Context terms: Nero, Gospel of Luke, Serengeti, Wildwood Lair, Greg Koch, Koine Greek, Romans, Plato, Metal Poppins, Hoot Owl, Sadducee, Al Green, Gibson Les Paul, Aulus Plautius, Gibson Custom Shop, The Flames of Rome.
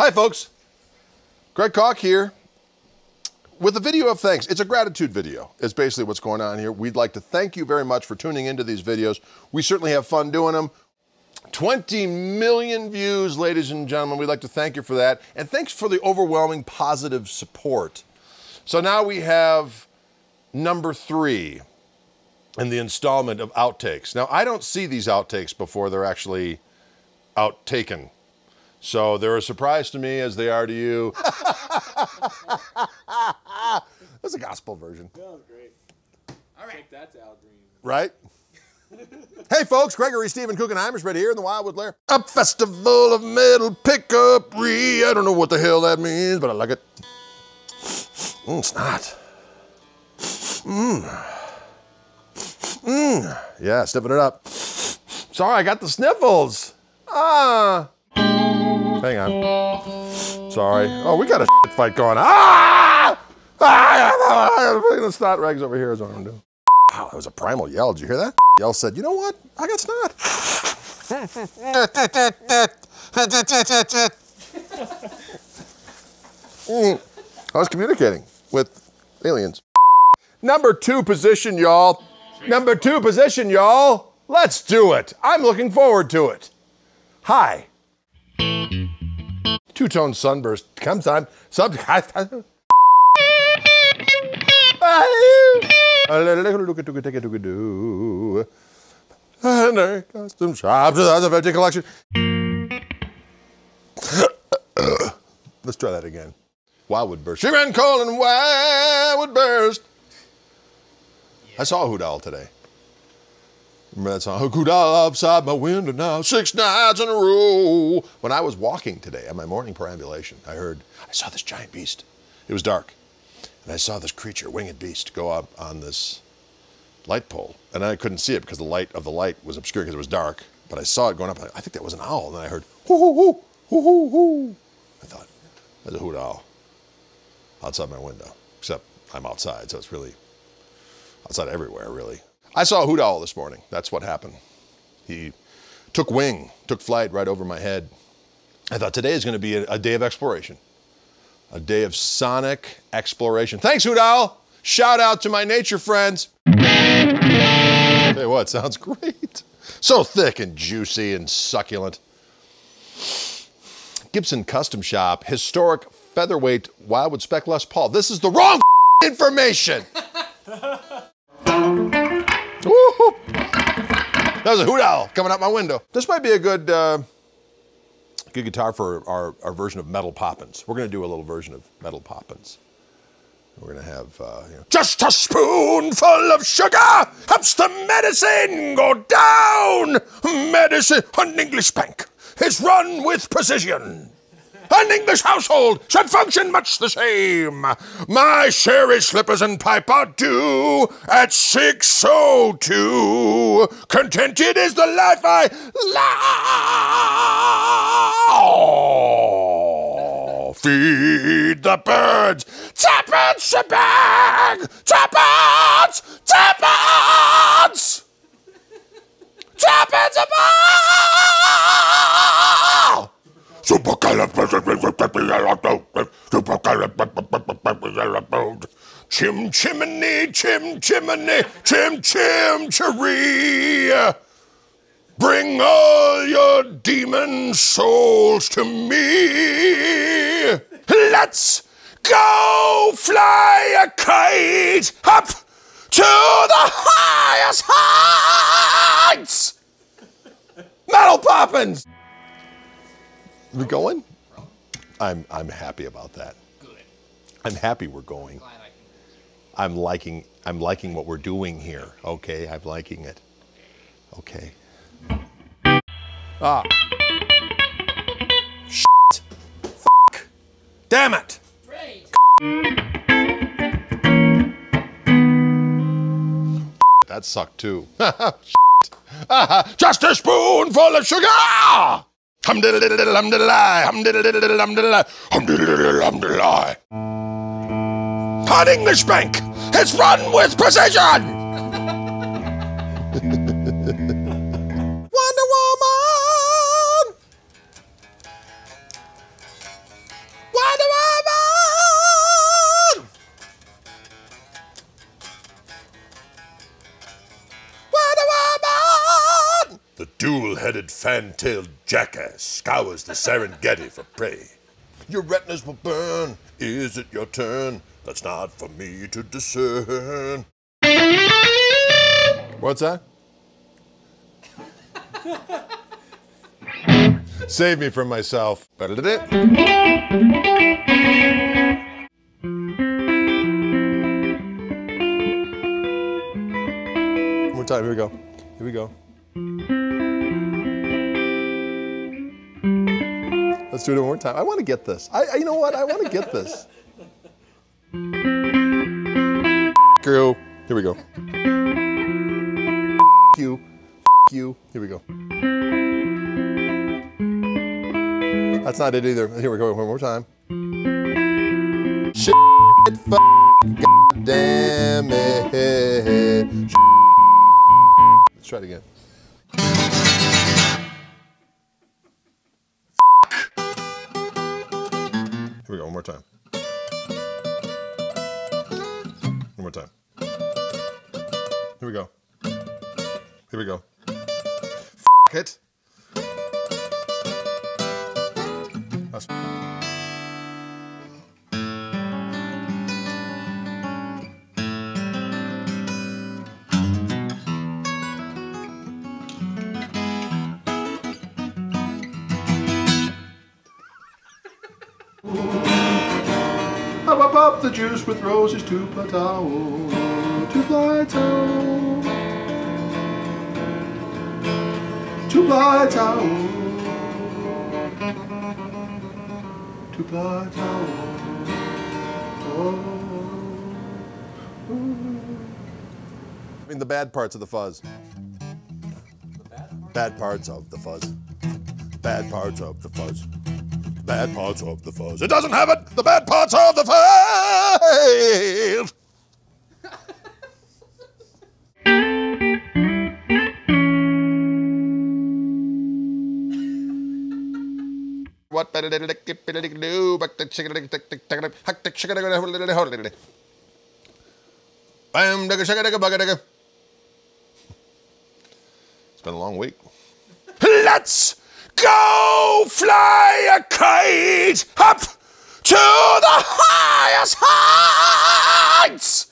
Hi folks, Greg Koch here with a video of thanks. It's a gratitude video. It's basically what's going on here. We'd like to thank you very much for tuning into these videos. We certainly have fun doing them. 20 million views, ladies and gentlemen. We'd like to thank you for that. And thanks for the overwhelming positive support. So now we have number 3 in the installment of outtakes. Now, I don't see these outtakes before they're actually outtaken. So they're a surprise to me as they are to you. That's a gospel version. That was great. All right. Take that to Al Green. Right? Hey folks, Gregory Stephen Kukenheimer's right here in the Wildwood Lair. A festival of metal pickup-ree. I don't know what the hell that means, but I like it. It's not. Yeah, sniffing it up. Sorry, I got the sniffles. Hang on. Sorry. Oh, we got a shit fight going. The snot rags over here is what I'm doing. Wow, that was a primal yell. Did you hear that? Yell said, you know what? I got snot. I was communicating with aliens. Number 2 position, y'all. Number 2 position, y'all. Let's do it. I'm looking forward to it. Hi. Two-tone sunburst. Comes on. Custom Shop, 2015 collection. Let's try that again. Wildwood burst. She ran cold and Wildwood burst. Yeah. I saw Hoot Owl today. Remember that song? Hoot Owl outside my window now, 6 nights in a row. When I was walking today on my morning perambulation, I saw this giant beast. It was dark. And I saw this creature, winged beast, go up on this light pole. And I couldn't see it because the light of the light was obscured because it was dark. But I saw it going up. And I think that was an owl. And then I heard, hoo, hoo, hoo, hoo, hoo, hoo. I thought, that's a hoot owl. Outside my window, except I'm outside, so it's really outside everywhere, really. I saw a hoot owl this morning. That's what happened. He took wing, took flight right over my head. I thought today is going to be a day of exploration, a day of sonic exploration. Thanks, Hoot Owl. Shout out to my nature friends. I'll tell you what, sounds great. So thick and juicy and succulent. Gibson Custom Shop, historic featherweight Wildwood Spec Les Paul. This is the wrong information. Woo-hoo. That was a hoot owl coming out my window. This might be a good guitar for our version of Metal Poppins. We're going to do a little version of Metal Poppins. We're going to have, just a spoonful of sugar helps the medicine go down. Medicine, an English bank is run with precision. An English household should function much the same. My sherry slippers and pipe are due at 6:02. Contented is the life I love. Feed the birds. Tuppence, shebang! Tuppence! Tuppence! Tuppence a ball! Chim chimney, chim chimney, chim chim cheree. Bring all your demon souls to me. Let's go fly a kite up to the highest heights. Metal Poppins. We're going? I'm happy about that. Good. I'm happy we're going. I'm liking what we're doing here. Okay, I'm liking it. Okay. Ah. Shit. Fuck. Damn it. Great. That sucked too. Shit. Just a spoonful of sugar. Hum diddle diddle hum diddle lie, hum diddle diddle hum diddle lie, hum diddle diddle hum diddle lie. An English bank, it's run with precision. Wonder Woman. red-headed, fan-tailed jackass scours the Serengeti for prey. Your retinas will burn. Is it your turn? That's not for me to discern. What's that? Save me from myself. One more time, here we go. Here we go. Let's do it one more time. I want to get this. You know what? I want to get this. Girl, here we go. You, you. Here we go. That's not it either. Here we go. One more time. Shit, goddamn it. Let's try it again. Here we go. One more time. One more time. Here we go. Here we go. F it. That's up, up the juice with roses to Plato, to Plato. To Plato, to Plato. Oh, oh. I mean the bad parts of the fuzz. Bad parts of the fuzz. Bad parts of the fuzz. Bad parts of the fuzz. It doesn't have it. The bad parts of the fuzz. What better did it do but the chicken? Bam, digga, shaka, digga, bugga, digga. It's been a long week. Let's go fly a kite up to the highest heights.